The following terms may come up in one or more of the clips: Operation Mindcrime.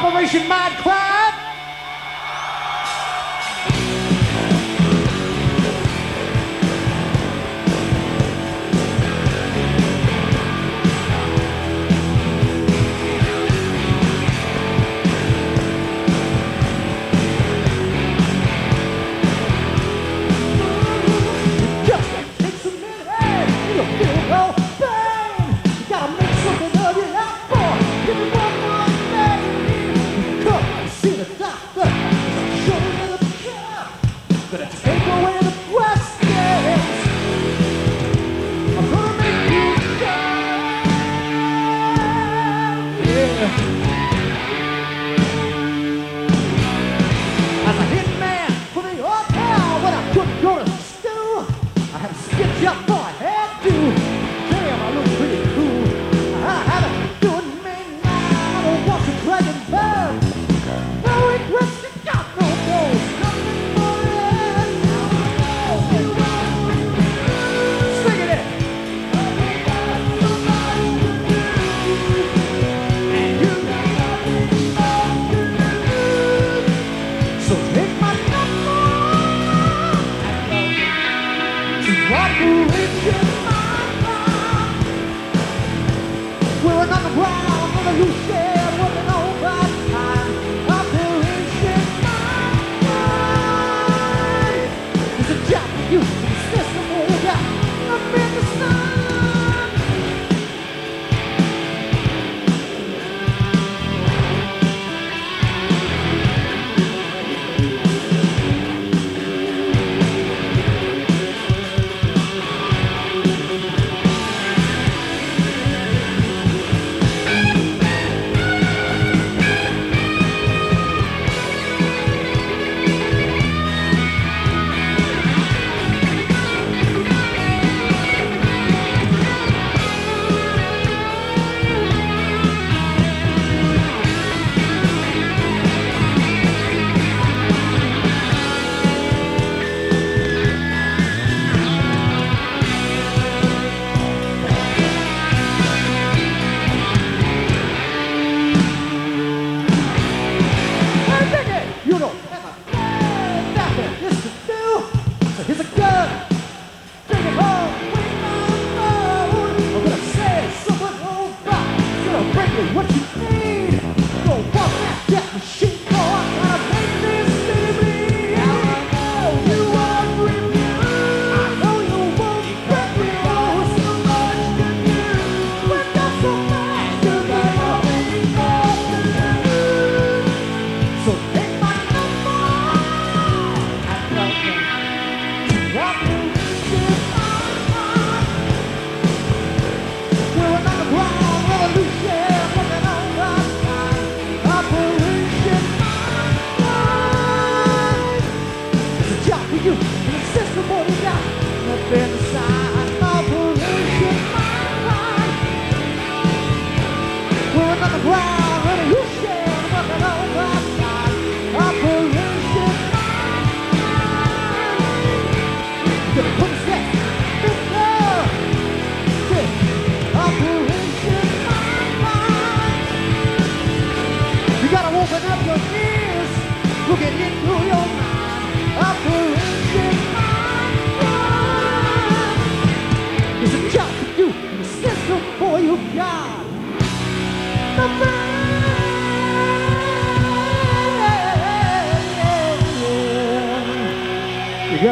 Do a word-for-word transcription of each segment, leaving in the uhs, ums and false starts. Operation Mindcrime.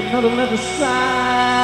Another one at the side.